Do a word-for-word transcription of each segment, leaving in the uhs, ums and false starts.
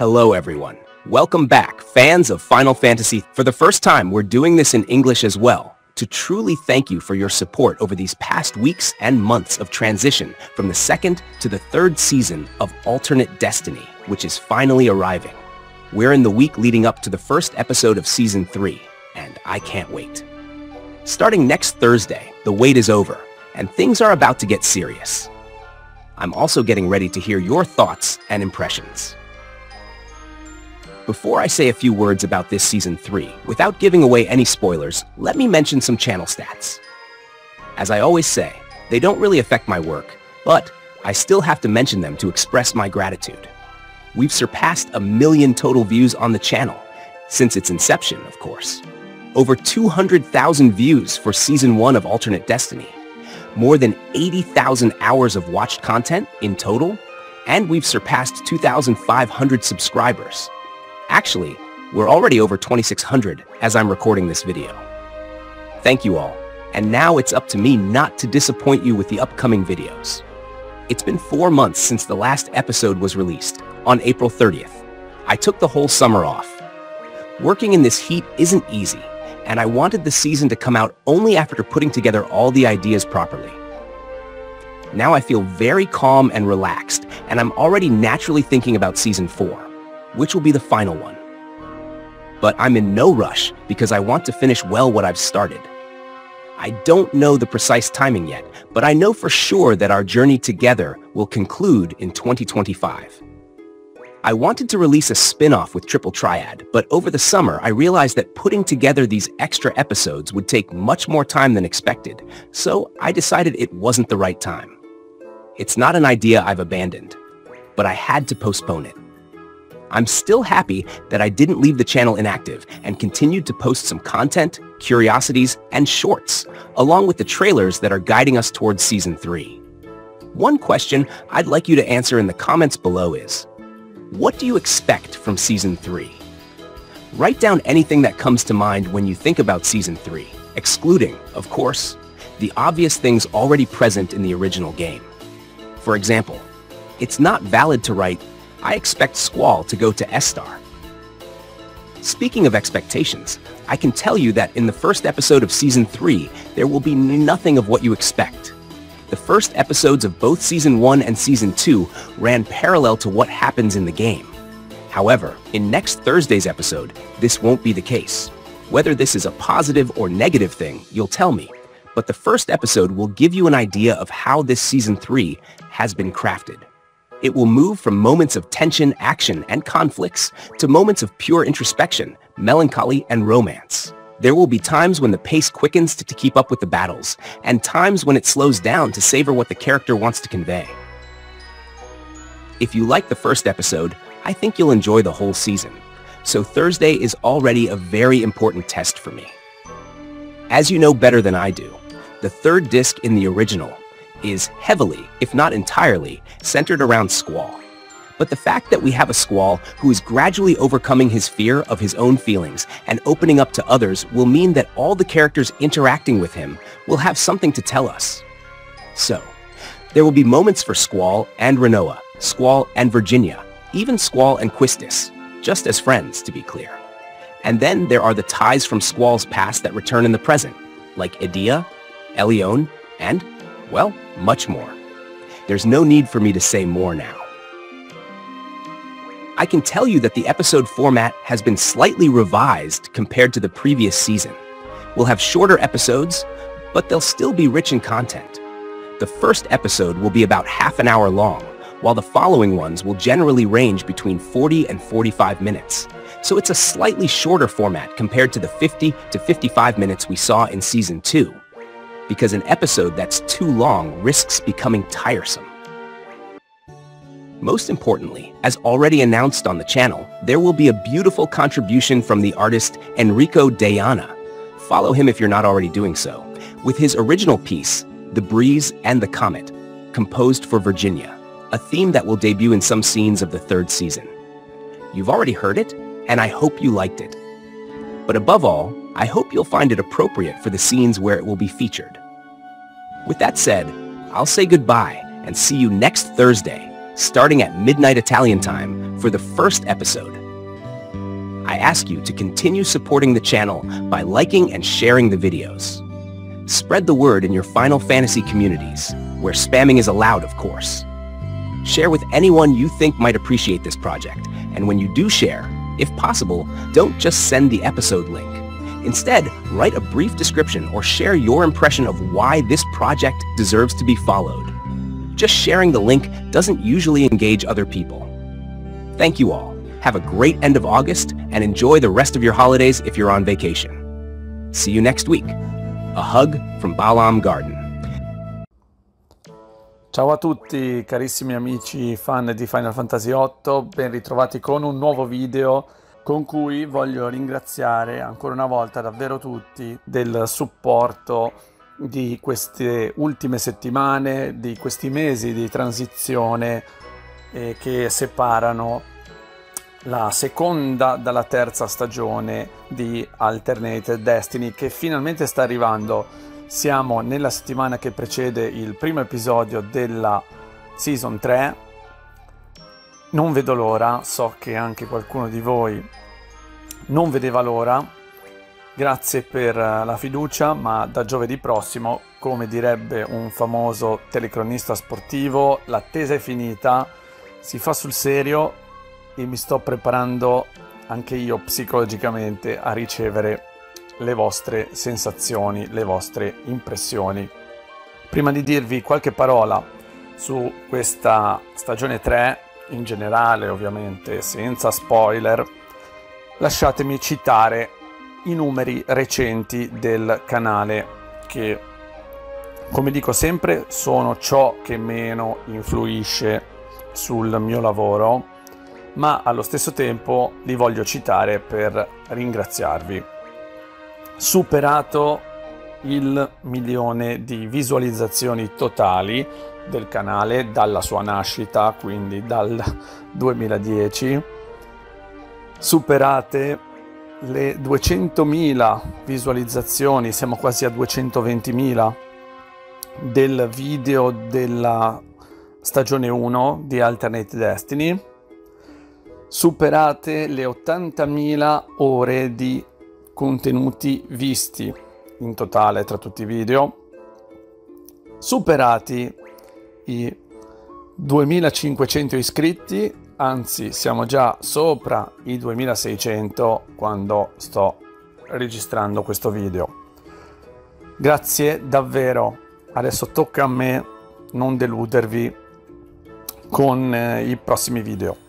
Hello everyone. Welcome back, fans of Final Fantasy. For the first time, we're doing this in English as well, to truly thank you for your support over these past weeks and months of transition from the second to the third season of Alternate Destiny, which is finally arriving. We're in the week leading up to the first episode of Season three, and I can't wait. Starting next Thursday, the wait is over, and things are about to get serious. I'm also getting ready to hear your thoughts and impressions. Before I say a few words about this Season three, without giving away any spoilers, let me mention some channel stats. As I always say, they don't really affect my work, but I still have to mention them to express my gratitude. We've surpassed a million total views on the channel, since its inception, of course. Over two hundred thousand views for Season one of Alternate Destiny. More than eighty thousand hours of watched content in total, and we've surpassed two thousand five hundred subscribers. Actually, we're already over twenty-six hundred as I'm recording this video. Thank you all, and now it's up to me not to disappoint you with the upcoming videos. It's been four months since the last episode was released, on April thirtieth. I took the whole summer off. Working in this heat isn't easy, and I wanted the season to come out only after putting together all the ideas properly. Now I feel very calm and relaxed, and I'm already naturally thinking about Season four. Which will be the final one. But I'm in no rush because I want to finish well what I've started. I don't know the precise timing yet, but I know for sure that our journey together will conclude in twenty twenty-five. I wanted to release a spin-off with Triple Triad, but over the summer I realized that putting together these extra episodes would take much more time than expected, so I decided it wasn't the right time. It's not an idea I've abandoned, but I had to postpone it. I'm still happy that I didn't leave the channel inactive and continued to post some content, curiosities, and shorts, along with the trailers that are guiding us towards Season three. One question I'd like you to answer in the comments below is, what do you expect from Season three? Write down anything that comes to mind when you think about Season three, excluding, of course, the obvious things already present in the original game. For example, it's not valid to write, I expect Squall to go to Esthar. Speaking of expectations, I can tell you that in the first episode of Season three, there will be nothing of what you expect. The first episodes of both Season one and Season two ran parallel to what happens in the game. However, in next Thursday's episode, this won't be the case. Whether this is a positive or negative thing, you'll tell me, but the first episode will give you an idea of how this Season three has been crafted. It will move from moments of tension, action, and conflicts to moments of pure introspection, melancholy, and romance. There will be times when the pace quickens to, to keep up with the battles, and times when it slows down to savor what the character wants to convey. If you like the first episode, I think you'll enjoy the whole season. So Thursday is already a very important test for me. As you know better than I do, the third disc in the original is heavily, if not entirely, centered around Squall. But the fact that we have a Squall who is gradually overcoming his fear of his own feelings and opening up to others will mean that all the characters interacting with him will have something to tell us. So, there will be moments for Squall and Rinoa, Squall and Virginia, even Squall and Quistis, just as friends to be clear. And then there are the ties from Squall's past that return in the present, like Edea, Ellone, and, well, much more. There's no need for me to say more now. I can tell you that the episode format has been slightly revised compared to the previous season. We'll have shorter episodes, but they'll still be rich in content. The first episode will be about half an hour long, while the following ones will generally range between forty and forty-five minutes. So it's a slightly shorter format compared to the fifty to fifty-five minutes we saw in Season two. Because an episode that's too long risks becoming tiresome. Most importantly, as already announced on the channel, there will be a beautiful contribution from the artist Enrico Deiana. Follow him if you're not already doing so, with his original piece, The Breeze and the Comet, composed for Virginia, a theme that will debut in some scenes of the third season. You've already heard it, and I hope you liked it. But above all, I hope you'll find it appropriate for the scenes where it will be featured. With that said, I'll say goodbye and see you next Thursday, starting at midnight Italian time, for the first episode. I ask you to continue supporting the channel by liking and sharing the videos. Spread the word in your Final Fantasy communities, where spamming is allowed, of course. Share with anyone you think might appreciate this project, and when you do share, if possible, don't just send the episode link. Instead, write a brief description or share your impression of why this project deserves to be followed. Just sharing the link doesn't usually engage other people. Thank you all. Have a great end of August and enjoy the rest of your holidays if you're on vacation. See you next week. A hug from Balamb Garden. Ciao a tutti carissimi amici fan di Final Fantasy otto, ben ritrovati con un nuovo video con cui voglio ringraziare ancora una volta davvero tutti del supporto di queste ultime settimane, di questi mesi di transizione eh, che separano la seconda dalla terza stagione di Alternate Destiny, che finalmente sta arrivando. Siamo nella settimana che precede il primo episodio della Season tre. Non vedo l'ora, so che anche qualcuno di voi non vedeva l'ora. Grazie per la fiducia, ma da giovedì prossimo, come direbbe un famoso telecronista sportivo, l'attesa è finita, si fa sul serio e mi sto preparando anche io psicologicamente a ricevere le vostre sensazioni, le vostre impressioni. Prima di dirvi qualche parola su questa stagione tre, in generale ovviamente senza spoiler, lasciatemi citare i numeri recenti del canale che, come dico sempre, sono ciò che meno influisce sul mio lavoro, ma allo stesso tempo li voglio citare per ringraziarvi. Superato il milione di visualizzazioni totali del canale dalla sua nascita, quindi dal duemiladieci, superate le duecentomila visualizzazioni, siamo quasi a duecentoventimila del video della stagione uno di Alternate Destiny, superate le ottantamila ore di contenuti visti in totale tra tutti i video, superati i duemilacinquecento iscritti, anzi siamo già sopra i duemilaseicento quando sto registrando questo video. Grazie davvero, adesso tocca a me non deludervi con eh, i prossimi video.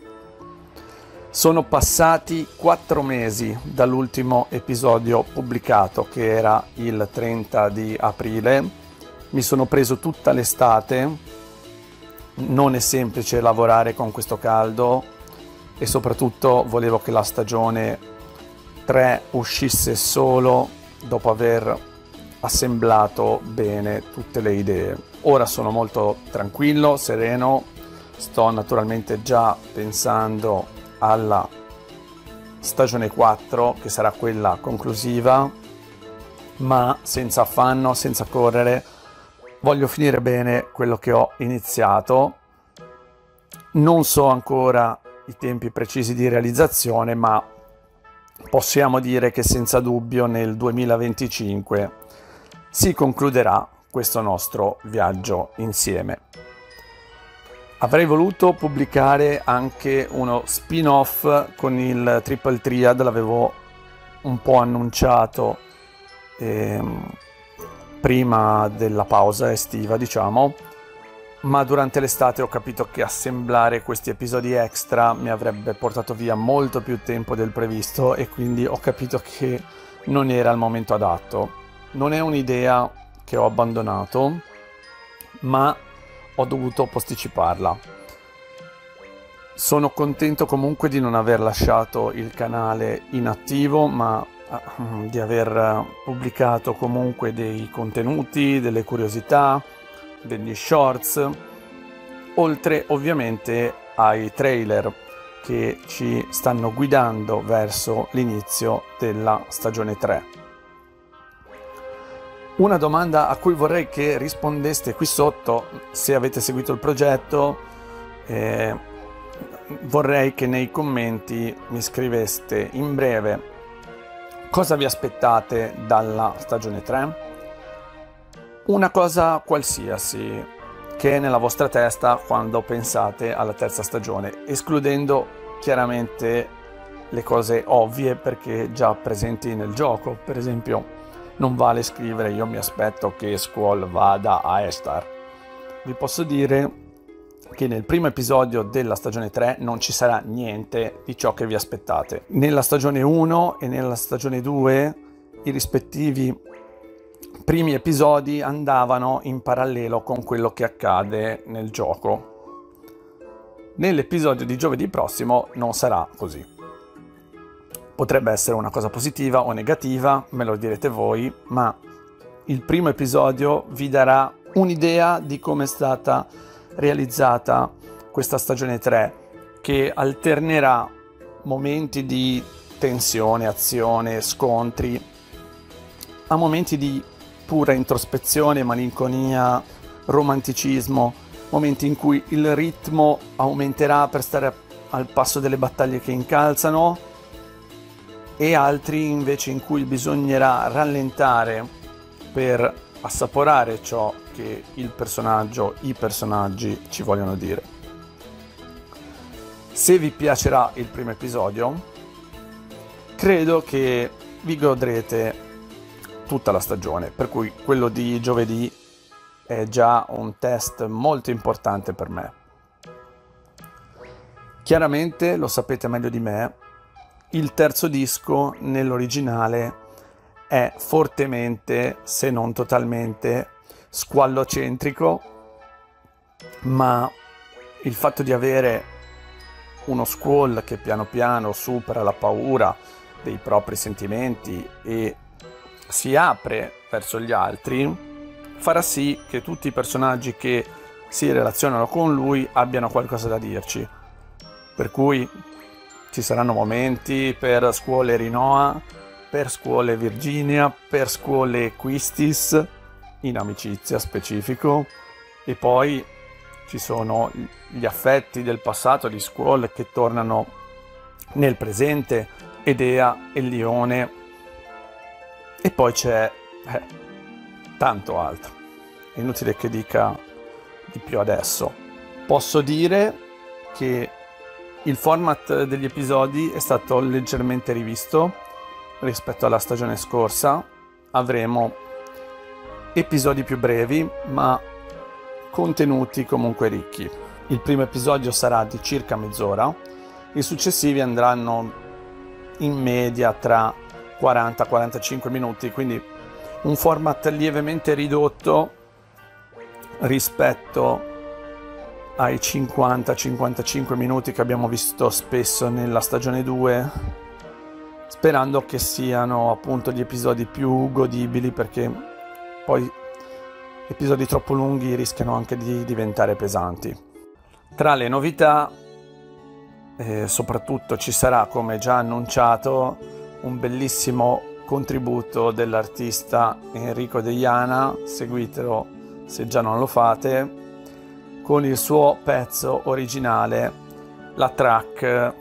Sono passati quattro mesi dall'ultimo episodio pubblicato, che era il trenta di aprile. Mi sono preso tutta l'estate, non è semplice lavorare con questo caldo e soprattutto volevo che la stagione tre uscisse solo dopo aver assemblato bene tutte le idee. Ora sono molto tranquillo, sereno, sto naturalmente già pensando alla stagione quattro, che sarà quella conclusiva, ma senza affanno, senza correre. Voglio finire bene quello che ho iniziato. Non so ancora i tempi precisi di realizzazione, ma possiamo dire che senza dubbio nel duemilaventicinque si concluderà questo nostro viaggio insieme. Avrei voluto pubblicare anche uno spin-off con il Triple Triad, l'avevo un po' annunciato ehm, prima della pausa estiva, diciamo, ma durante l'estate ho capito che assemblare questi episodi extra mi avrebbe portato via molto più tempo del previsto e quindi ho capito che non era il momento adatto. Non è un'idea che ho abbandonato, ma ho dovuto posticiparla. Sono contento comunque di non aver lasciato il canale inattivo, ma di aver pubblicato comunque dei contenuti, delle curiosità, degli shorts, oltre ovviamente ai trailer che ci stanno guidando verso l'inizio della stagione tre. Una domanda a cui vorrei che rispondeste qui sotto, se avete seguito il progetto, eh, vorrei che nei commenti mi scriveste in breve cosa vi aspettate dalla stagione tre, una cosa qualsiasi che è nella vostra testa quando pensate alla terza stagione, escludendo chiaramente le cose ovvie perché già presenti nel gioco. Per esempio non vale scrivere io mi aspetto che Squall vada a Esthar. Vi posso dire che nel primo episodio della stagione tre non ci sarà niente di ciò che vi aspettate. Nella stagione uno e nella stagione due i rispettivi primi episodi andavano in parallelo con quello che accade nel gioco. Nell'episodio di giovedì prossimo non sarà così. Potrebbe essere una cosa positiva o negativa, me lo direte voi, ma il primo episodio vi darà un'idea di come è stata realizzata questa stagione tre, che alternerà momenti di tensione, azione, scontri, a momenti di pura introspezione, malinconia, romanticismo, momenti in cui il ritmo aumenterà per stare al passo delle battaglie che incalzano e altri invece in cui bisognerà rallentare per assaporare ciò che il personaggio, i personaggi ci vogliono dire. Se vi piacerà il primo episodio, credo che vi godrete tutta la stagione, per cui quello di giovedì è già un test molto importante per me. Chiaramente, lo sapete meglio di me, il terzo disco nell'originale è fortemente, se non totalmente, squallocentrico, ma il fatto di avere uno Squall che piano piano supera la paura dei propri sentimenti e si apre verso gli altri farà sì che tutti i personaggi che si relazionano con lui abbiano qualcosa da dirci. Per cui ci saranno momenti per Squall e Rinoa, per Squall e Virginia, per Squall e Quistis, in amicizia specifico, e poi ci sono gli affetti del passato di Squall che tornano nel presente, Edea, Ellone, e poi c'è eh, tanto altro. È inutile che dica di più adesso. Posso dire che il format degli episodi è stato leggermente rivisto rispetto alla stagione scorsa. Avremo episodi più brevi ma contenuti comunque ricchi. Il primo episodio sarà di circa mezz'ora, i successivi andranno in media tra quaranta quarantacinque minuti, quindi un format lievemente ridotto rispetto ai cinquanta cinquantacinque minuti che abbiamo visto spesso nella stagione due, sperando che siano appunto gli episodi più godibili, perché poi episodi troppo lunghi rischiano anche di diventare pesanti. Tra le novità eh, soprattutto ci sarà, come già annunciato, un bellissimo contributo dell'artista Enrico Deiana, seguitelo se già non lo fate, con il suo pezzo originale, la track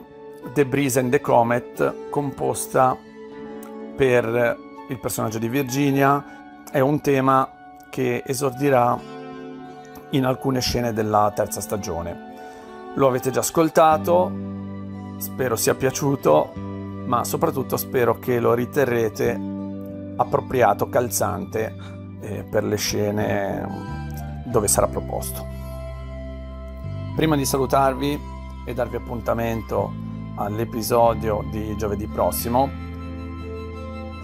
The Breeze and the Comet, composta per il personaggio di Virginia. È un tema che esordirà in alcune scene della terza stagione. Lo avete già ascoltato, spero sia piaciuto, ma soprattutto spero che lo riterrete appropriato, calzante eh, per le scene dove sarà proposto. Prima di salutarvi e darvi appuntamento all'episodio di giovedì prossimo,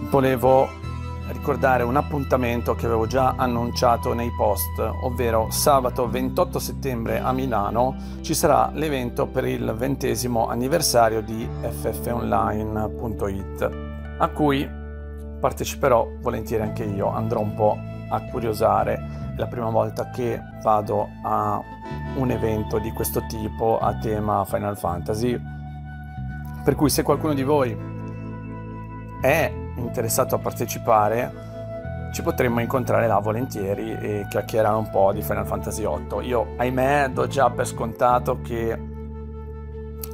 volevo ricordare un appuntamento che avevo già annunciato nei post, ovvero sabato ventotto settembre a Milano ci sarà l'evento per il ventesimo anniversario di f f online punto it, a cui parteciperò volentieri anche io, andrò un po' a curiosare, è la prima volta che vado a un evento di questo tipo a tema Final Fantasy, per cui se qualcuno di voi è interessato a partecipare ci potremmo incontrare là volentieri e chiacchierare un po' di Final Fantasy otto. Io ahimè do già per scontato che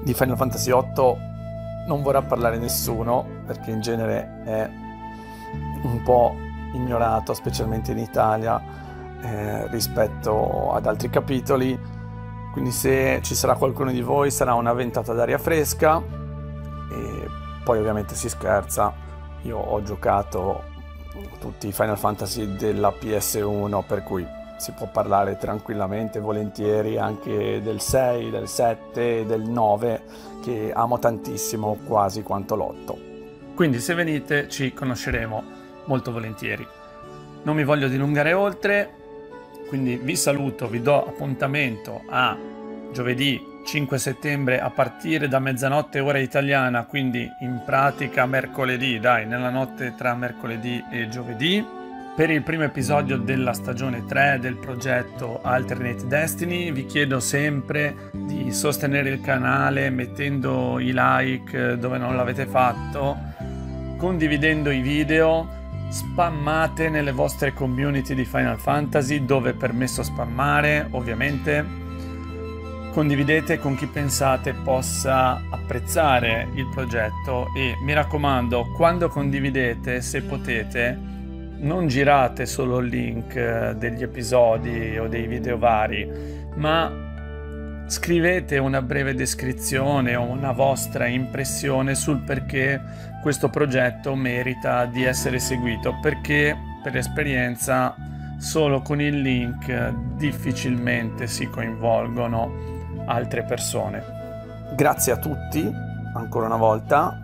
di Final Fantasy otto non vorrà parlare nessuno, perché in genere è un po' ignorato, specialmente in Italia, eh, rispetto ad altri capitoli. Quindi se ci sarà qualcuno di voi sarà una ventata d'aria fresca, e poi ovviamente si scherza. Io ho giocato tutti i Final Fantasy della P S uno, per cui si può parlare tranquillamente, volentieri, anche del sei, del sette, del nove, che amo tantissimo, quasi quanto l'otto. Quindi se venite ci conosceremo molto volentieri. Non mi voglio dilungare oltre, quindi vi saluto, vi do appuntamento a giovedì cinque settembre a partire da mezzanotte ora italiana, quindi in pratica mercoledì, dai, nella notte tra mercoledì e giovedì, per il primo episodio della stagione tre del progetto Alternate Destiny. Vi chiedo sempre di sostenere il canale mettendo i like dove non l'avete fatto, condividendo i video, spammate nelle vostre community di Final Fantasy dove è permesso spammare, ovviamente. Condividete con chi pensate possa apprezzare il progetto e mi raccomando, quando condividete, se potete, non girate solo il link degli episodi o dei video vari, ma scrivete una breve descrizione o una vostra impressione sul perché questo progetto merita di essere seguito, perché per esperienza solo con il link difficilmente si coinvolgono altre persone. Grazie a tutti ancora una volta,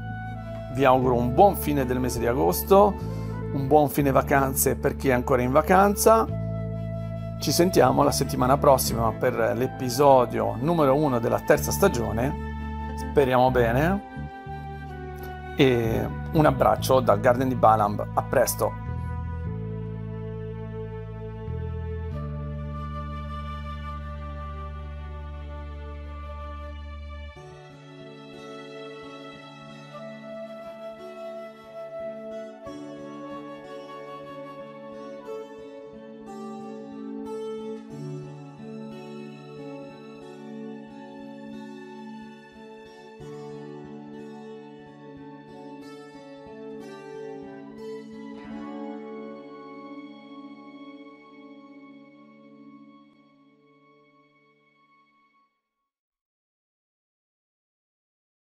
vi auguro un buon fine del mese di agosto, un buon fine vacanze per chi è ancora in vacanza. Ci sentiamo la settimana prossima per l'episodio numero uno della terza stagione, speriamo bene, e un abbraccio dal Garden di Balamb. A presto.